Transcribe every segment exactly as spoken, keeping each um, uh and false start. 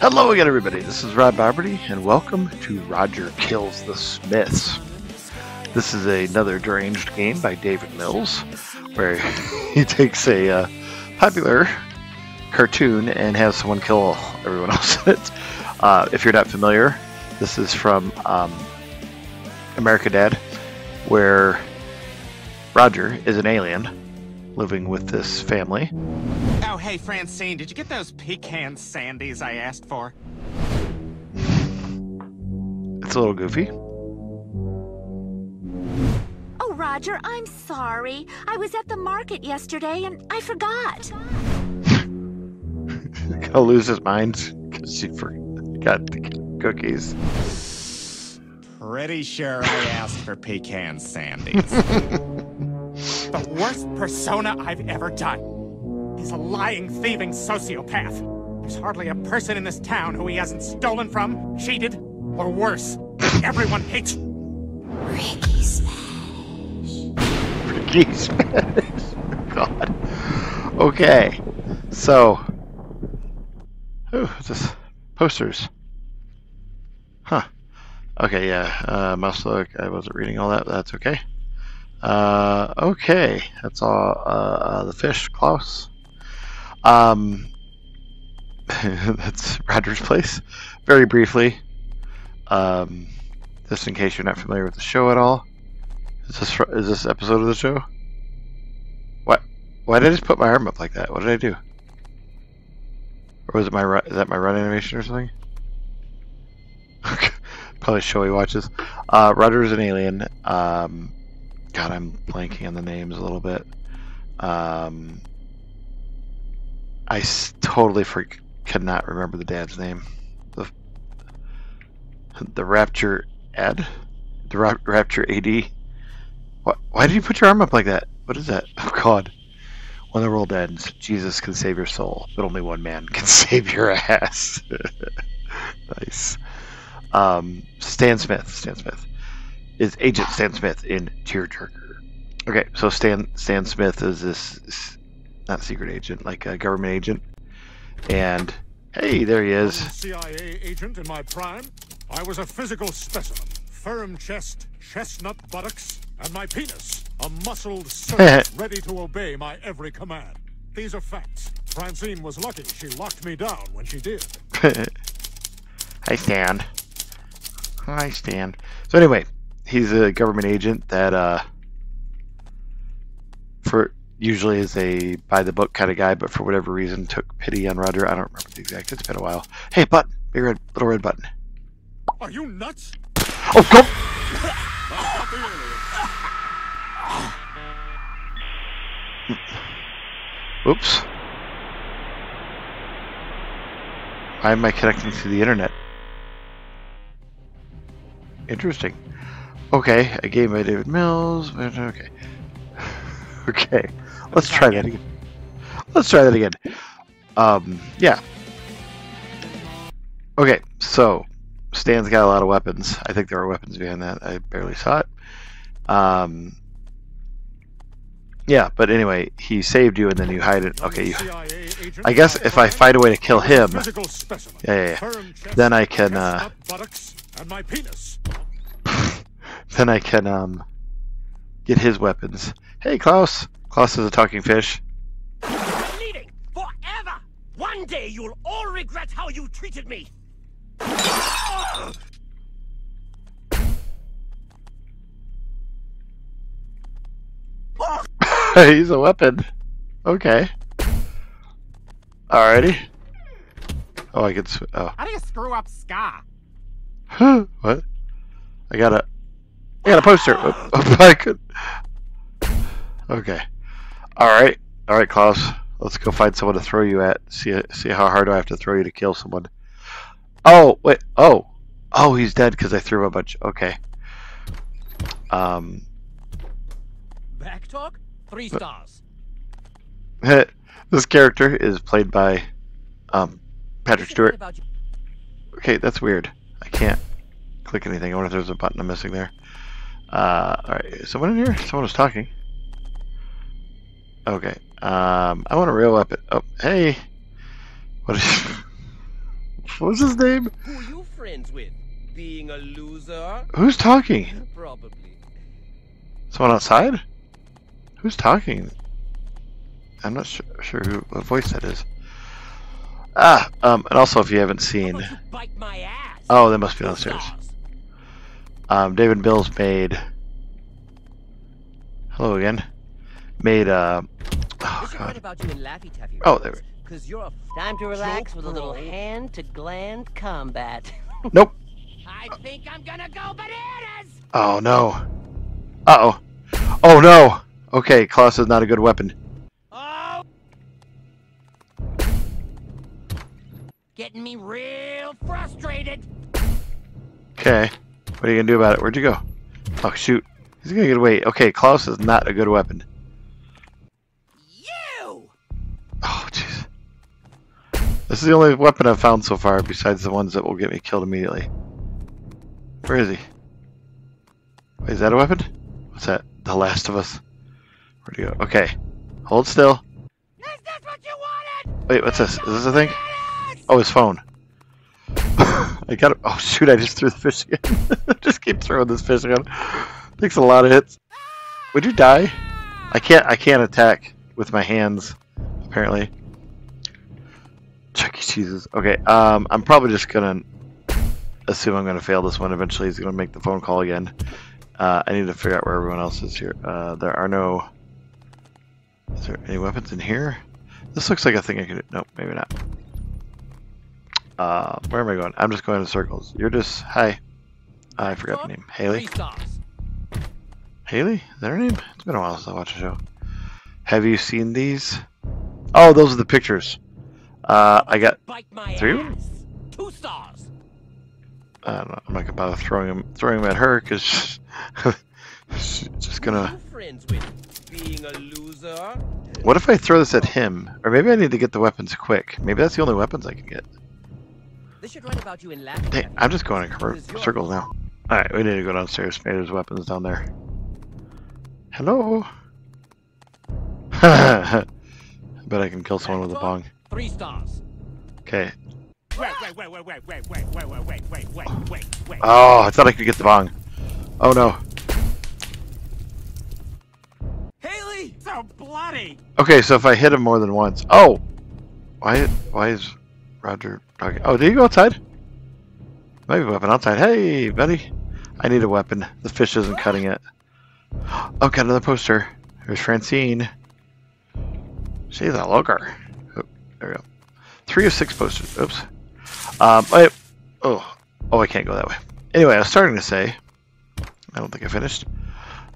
Hello again, everybody. This is Rob Boberty, and welcome to Roger Kills the Smiths. This is another deranged game by David Mills, where he takes a uh, popular cartoon and has someone kill everyone else in it. Uh, if you're not familiar, this is from um, American Dad, where Roger is an alien living with this family. Oh, hey, Francine, did you get those pecan sandies I asked for? It's a little goofy. Oh, Roger, I'm sorry. I was at the market yesterday and I forgot. He'll lose his mind because he forgot the cookies. Pretty sure I asked for pecan sandies. The worst persona I've ever done. He's a lying, thieving sociopath. There's hardly a person in this town who he hasn't stolen from, cheated, or worse. Everyone hates Ricky Smash. Ricky Smash. God. Okay. So. Oh, this posters. Huh. Okay, yeah. Uh, mouse look. I wasn't reading all that. But that's okay. Uh, okay. That's all. Uh, uh, the fish, Klaus. Um, that's Roger's place. Very briefly, um, just in case you're not familiar with the show at all, is this is this episode of the show? What? Why did I just put my arm up like that? What did I do? Or was it my is that my run animation or something? Probably show he watches. Uh, Roger is an alien. Um, God, I'm blanking on the names a little bit. Um. I totally freak, could not remember the dad's name. The, the Rapture Ad? The Ra Rapture A D? What, why did you put your arm up like that? What is that? Oh, God. When the world ends, Jesus can save your soul, but only one man can save your ass. Nice. Um, Stan Smith. Stan Smith. Is Agent Stan Smith in Tearjerker. Okay, so Stan, Stan Smith is this... this not secret agent, like a government agent. And hey, there he is. C I A agent in my prime. I was a physical specimen. Firm chest, chestnut buttocks, and my penis, a muscled serpent ready to obey my every command. These are facts. Francine was lucky she locked me down when she did. Hi, Stan. Hi, Stan. So anyway, he's a government agent that uh for usually is a by-the-book kind of guy, but for whatever reason took pity on Roger. I don't remember the exact. It's been a while. Hey, button. Big red, little red button. Are you nuts? Oh, go! Oops. Why am I connecting to the internet? Interesting. Okay, a game by David Mills. Okay. Okay, let's try that again. Let's try that again. Um, yeah. Okay, so Stan's got a lot of weapons. I think there are weapons behind that. I barely saw it. Um, yeah, but anyway, he saved you and then you hide it. Okay, you, I guess if I find a way to kill him, yeah, yeah, yeah. then I can. Uh, then I can um, get his weapons. Hey, Klaus. Klaus is a talking fish. Bleeding forever. One day you'll all regret how you treated me. Oh! He's a weapon. Okay. Alrighty. Oh, I can. Oh. How do you screw up Ska? What? I got a. I got a poster. Oh, oh, I could. Okay. Alright. Alright, Klaus. Let's go find someone to throw you at. See see how hard do I have to throw you to kill someone. Oh, wait. Oh. Oh, he's dead because I threw him a bunch. Okay. Um. Back talk? Three stars. This character is played by um, Patrick Stewart. Okay, that's weird. I can't click anything. I wonder if there's a button I'm missing there. Uh, Alright. Is someone in here? Someone was talking. Okay, um, I want to reel up it. Oh, hey, what is? What was his name? Who are you friends with? Being a loser? Who's talking? Probably. Someone outside? Who's talking? I'm not sure, sure who, what voice that is. Ah, um, and also if you haven't seen... How about you bite my ass? Oh, that must be downstairs. Um, David Mills made... Hello again. Made, uh... Oh, God. Oh, there we go. Time to relax with a little hand to gland combat. Nope. I think I'm gonna go bananas. Oh no. Uh oh. Oh no. Okay, Klaus is not a good weapon. Oh. Getting me real frustrated. Okay. What are you gonna do about it? Where'd you go? Oh shoot. He's gonna get away. Okay, Klaus is not a good weapon. You. Oh jeez. This is the only weapon I've found so far, besides the ones that will get me killed immediately. Where is he? Wait, is that a weapon? What's that? The Last of Us. Where'd he go? Okay. Hold still. Is this what you wanted? Wait, what's this? Is this a thing? Oh, his phone. I got it. Oh, shoot, I just threw the fish again. Just keep throwing this fish again. Takes a lot of hits. Would you die? I can't, I can't attack with my hands, apparently. Chuck E. Cheese's. Okay, um, I'm probably just gonna assume I'm gonna fail this one eventually. He's gonna make the phone call again. Uh, I need to figure out where everyone else is here. Uh, there are no... Is there any weapons in here? This looks like a thing I could... Nope, maybe not. Uh, where am I going? I'm just going in circles. You're just... Hi. I forgot the name. Haley? Haley? Is that her name? It's been a while since I watched the show. Have you seen these? Oh, those are the pictures. Uh, I got three. Two stars. I don't know. I'm not gonna bother throwing him, throwing him at her, cause she's, she's just gonna. What if I throw this at him? Or maybe I need to get the weapons quick. Maybe that's the only weapons I can get. They should write about you in Latin. Dang, I'm just going in circles now. All right, we need to go downstairs. Maybe there's weapons down there. Hello. I bet I can kill someone with a bong. Three stars. Okay. Wait, wait, wait, wait, wait, wait, wait, wait, wait, wait, wait, wait, wait. Oh, I thought I could get the bong. Oh no. Haley, so bloody. Okay, so if I hit him more than once. Oh, why? Why is Roger talking? Oh, did you go outside? Maybe a weapon outside. Hey, buddy. I need a weapon. The fish isn't cutting it. Oh, got another poster. There's Francine. She's a looker. There we go. Three of six posters. Oops. Um, I, oh, oh, I can't go that way. Anyway, I was starting to say. I don't think I finished.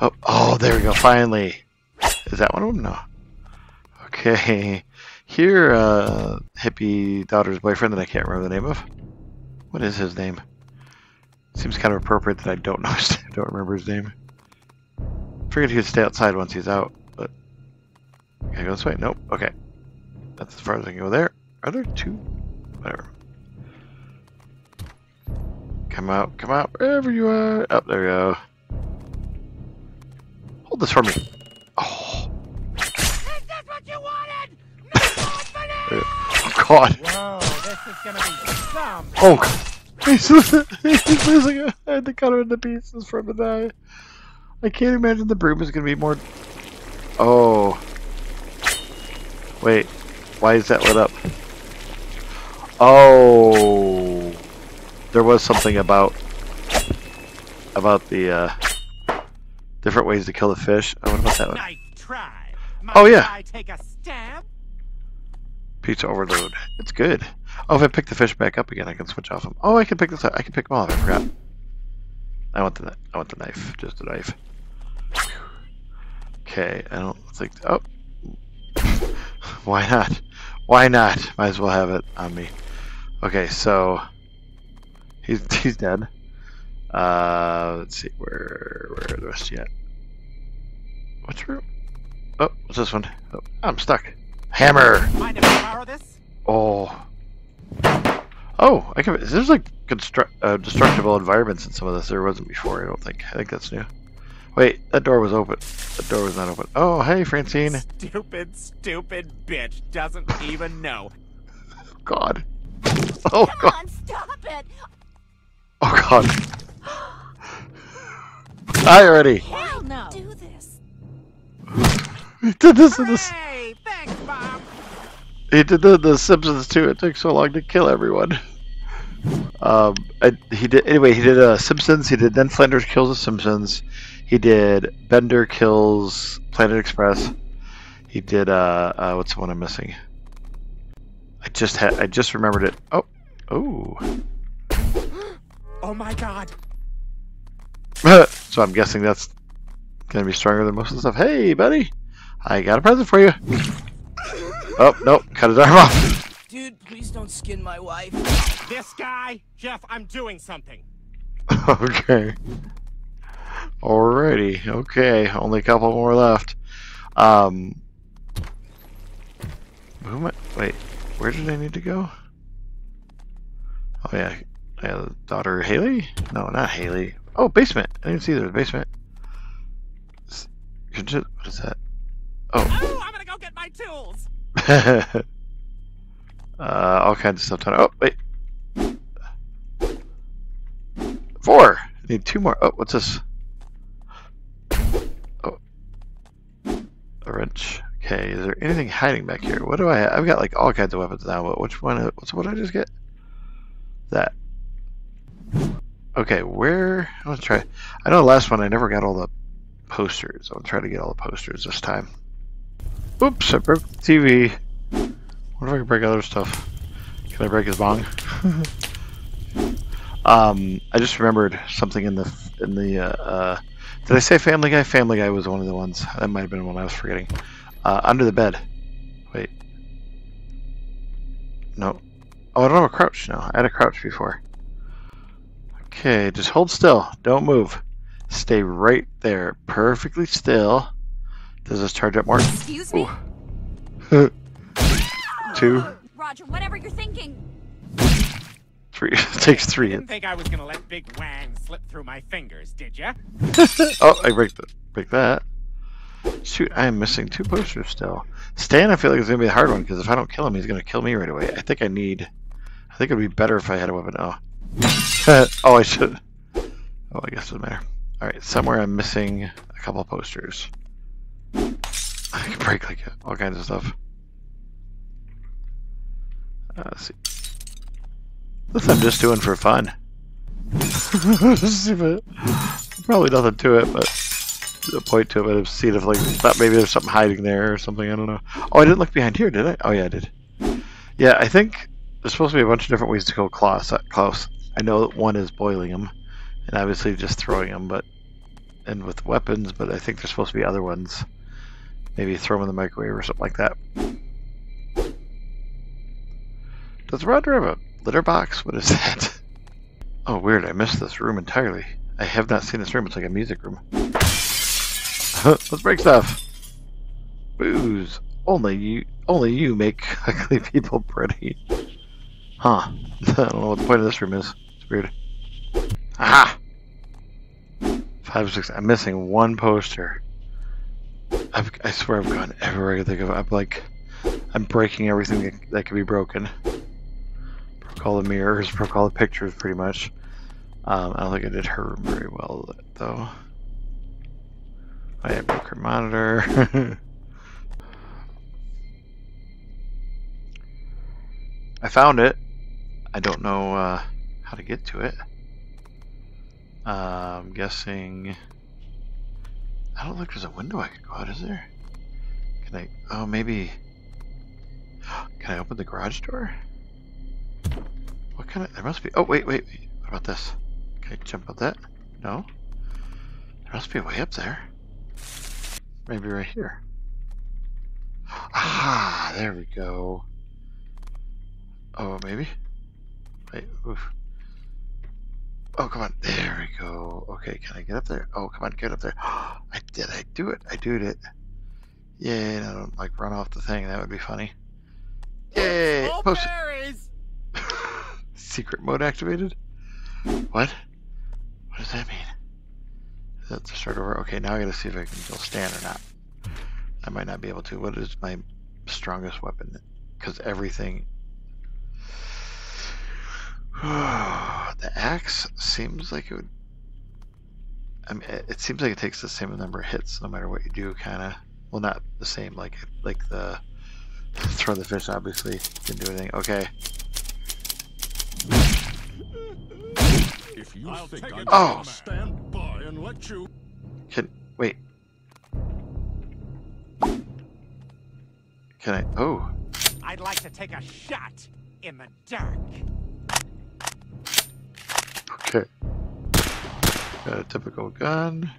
Oh, oh, there we go. Finally. Is that one of them? No. Okay. Here, uh, hippie daughter's boyfriend that I can't remember the name of. What is his name? Seems kind of appropriate that I don't know. I don't remember his name. I figured he would stay outside once he's out, but. Can I go this way? Nope. Okay. That's as far as I can go there. Are there two? Whatever. Come out, come out, wherever you are. Up, oh, there we go. Hold this for me. Oh. Is this what you wanted? Oh God. Whoa, this is gonna be some. Oh. He's losing it. I had to cut him into pieces from the eye. I can't imagine the broom is gonna be more. Oh. Wait. Why is that lit up? Oh, there was something about about the uh, different ways to kill the fish. Oh, what about that one? Try. Oh yeah. I take a stab? Pizza overload. It's good. Oh, if I pick the fish back up again, I can switch off them. Oh, I can pick this up. I can pick them all up. I forgot. I want the I want the knife. Just the knife. Okay. I don't think. Oh. Why not? Why not? Might as well have it on me. Okay, so he's he's dead. Uh, let's see where where are the rest yet? What's room? Oh, what's this one? Oh, I'm stuck. Hammer. Mind if I borrow this? Oh. Oh, I can. There's like construct uh, destructible environments in some of this. There wasn't before. I don't think. I think that's new. Wait, that door was open. That door was not open. Oh, hey, Francine. Stupid, stupid bitch doesn't even know. God. Oh, Come God. on, stop it! Oh God! Hi, already. Hell no! Do this. He did this Hooray! in the. Hey, thanks, Bob. He did the the Simpsons too. It took so long to kill everyone. Um, I, he did anyway. He did uh, Simpsons. He did then Flanders Kills the Simpsons. He did Bender Kills Planet Express. He did uh, uh what's the one I'm missing? I just had I just remembered it. Oh, oh. Oh my God. So I'm guessing that's gonna be stronger than most of the stuff. Hey, buddy, I got a present for you. Oh no, cut his arm off. Dude, please don't skin my wife. This guy, Jeff, I'm doing something. Okay. Alrighty. Okay, only a couple more left. Um. Who am I? Wait, where did I need to go? Oh yeah, yeah daughter Haley? No, not Haley. Oh, basement. I didn't see there's a basement. What is that? Oh. Oh, I'm gonna go get my tools. uh, all kinds of stuff. Oh, wait. Four. I need two more. Oh, what's this? Oh, a wrench. Okay. Is there anything hiding back here? What do I have? I've got like all kinds of weapons now. But which one? What's what did I just get? That. Okay, where? I'm gonna try. I know the last one I never got all the posters. I'll try to get all the posters this time. Oops, I broke the T V. What if I can break other stuff? Can I break his bong? um, I just remembered something in the in the. Uh, uh, did I say Family Guy? Family Guy was one of the ones. That might have been one I was forgetting. Uh, under the bed. Wait. No. Oh, I don't have a crouch now. I had a crouch before. Okay, just hold still. Don't move. Stay right there. Perfectly still. Does this charge up more? Excuse me? Two. Roger, whatever you're thinking. Three. It takes three. You didn't think I was going to let Big Wang slip through my fingers, did ya? Oh, I break, the, break that. Shoot, I am missing two posters still. Stan, I feel like it's going to be a hard one, because if I don't kill him, he's going to kill me right away. I think I need... I think it would be better if I had a weapon. Oh. Uh, oh, I should. Oh, I guess it doesn't matter. Alright, somewhere I'm missing a couple posters. I can break like all kinds of stuff. Uh, let's see. This I'm just doing for fun. Probably nothing to it, but a point to it, but I've seen if like that maybe there's something hiding there or something, I don't know. Oh, I didn't look behind here, did I? Oh yeah, I did. Yeah, I think there's supposed to be a bunch of different ways to kill Klaus. Klaus. I know that one is boiling them, and obviously just throwing them, but and with weapons. But I think there's supposed to be other ones. Maybe throw them in the microwave or something like that. Does Roger have a litter box? What is that? Oh, weird. I missed this room entirely. I have not seen this room. It's like a music room. Let's break stuff. Booze. Only you. Only you make ugly people pretty. Huh. I don't know what the point of this room is. It's weird. Aha! Five, six. I'm missing one poster. I've, I swear I've gone everywhere I can think of. I'm like, I'm breaking everything that, that can be broken. Broke all the mirrors, broke all the pictures, pretty much. Um, I don't think I did her room very well, though. I yeah, broke her monitor. I found it. I don't know uh, how to get to it. Uh, I'm guessing... I don't think there's a window I could go out, is there? Can I... Oh, maybe... Can I open the garage door? What kind of... There must be... Oh, wait, wait, wait. What about this? Can I jump out that? No? There must be a way up there. Maybe right here. Ah, there we go. Oh, maybe? Wait, oof. Oh, come on. There we go. Okay, can I get up there? Oh, come on, get up there. Oh, I did. I do it. I did it. Yay, and I don't, like, run off the thing. That would be funny. Yay! Oh, post berries! Secret mode activated? What? What does that mean? Is that the start over? Okay, now I gotta see if I can still stand or not. I might not be able to. What is my strongest weapon? Because everything... The axe seems like it would... I mean, it seems like it takes the same number of hits no matter what you do, kind of. Well, not the same, like like the... Throw the fish, obviously. Didn't do anything. Okay. If you I'll think I oh! Stand by and let you... Can... Wait. Can I... Oh. I'd like to take a shot in the dark. Okay. Got a typical gun.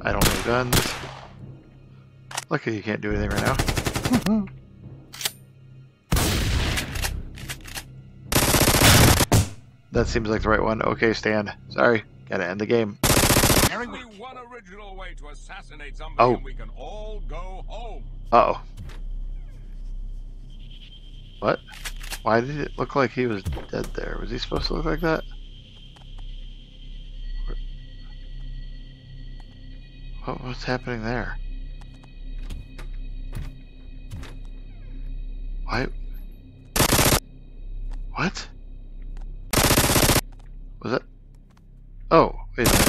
I don't know guns. Luckily you can't do anything right now. That seems like the right one. Okay, Stan. Sorry. Gotta end the game. There's only one original way to assassinate somebody oh. and we can all go home. Uh-oh. What? Why did it look like he was dead there? Was he supposed to look like that? What was happening there? Why? What? Was that? Oh, wait a minute.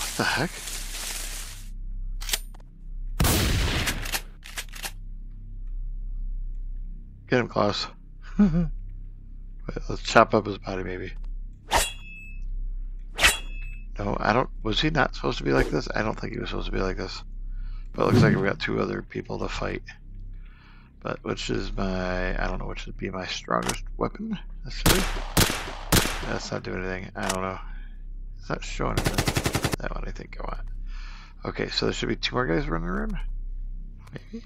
What the heck? Get him, Klaus. Let's chop up his body, maybe. No, I don't... Was he not supposed to be like this? I don't think he was supposed to be like this. But it looks like we got two other people to fight. But which is my... I don't know which would be my strongest weapon, necessarily. That's not doing anything. I don't know. It's not showing anything. That one, I think, go on. Okay, so there should be two more guys running around? Maybe?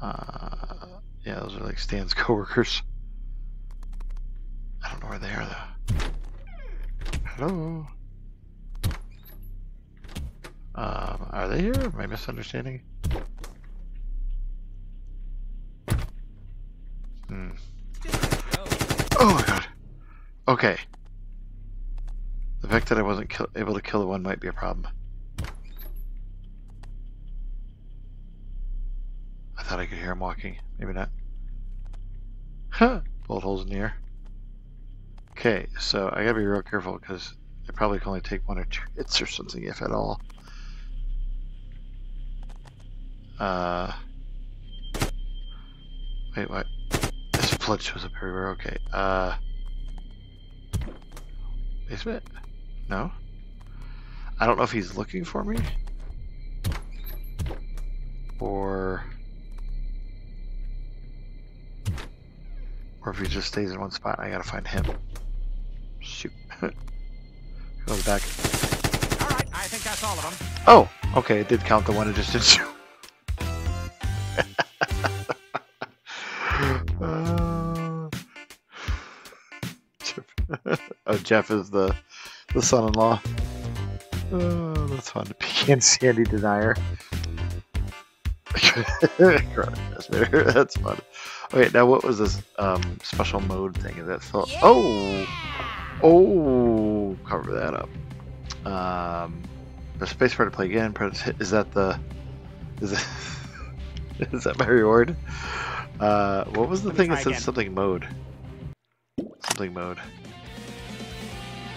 Uh, yeah, those are like Stan's coworkers. I don't know where they are though. Hello. Um, are they here? Am I misunderstanding? Hmm. Oh my god. Okay. The fact that I wasn't kill able to kill the one might be a problem. I thought I could hear him walking. Maybe not. Huh. Bullet holes in the air. Okay, so I gotta be real careful because I probably can only take one or two hits or something, if at all. Uh. Wait, what? This blood shows up everywhere. Okay. Uh. Basement? No? I don't know if he's looking for me. Or. Or if he just stays in one spot, I gotta find him. Shoot. Go back. All right, I think that's all of them. Oh, okay. It did count the one it just did shoot. uh... Oh, Jeff is the the son-in-law. Oh, that's fun. Pecan Sandy Desire. That's fun. Okay, now what was this um, special mode thing? Is that still? Yeah. Oh, oh, cover that up. Um, the space bar to play again. Is that the? Is that, is that my reward? Uh, what was the thing that said again. Something mode? Something mode.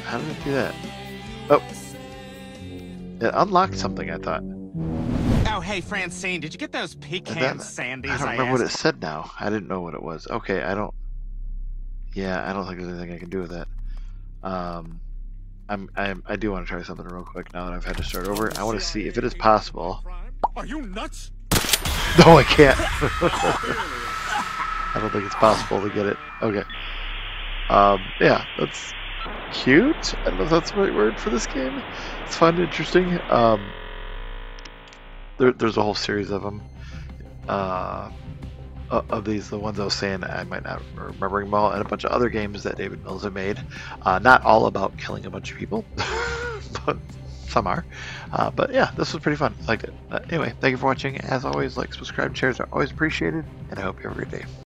How did it do that? Oh, it unlocked something. I thought. Oh, hey, Francine, did you get those pecan sandies? I don't remember I what it said now. I didn't know what it was. Okay, I don't... Yeah, I don't think there's anything I can do with that. Um, I'm, I'm, I do want to try something real quick now that I've had to start over. I want to see if it is possible. Are you nuts? No, I can't. I don't think it's possible to get it. Okay. Um, yeah, that's cute. I don't know if that's the right word for this game. It's fun and interesting. Um... There, there's a whole series of them. Uh, of these, the ones I was saying, I might not remember them all, and a bunch of other games that David Mills had made. Uh, not all about killing a bunch of people, but some are. Uh, but yeah, this was pretty fun. I liked it. Uh, anyway, thank you for watching. As always, like, subscribe, shares are always appreciated, and I hope you have a great day.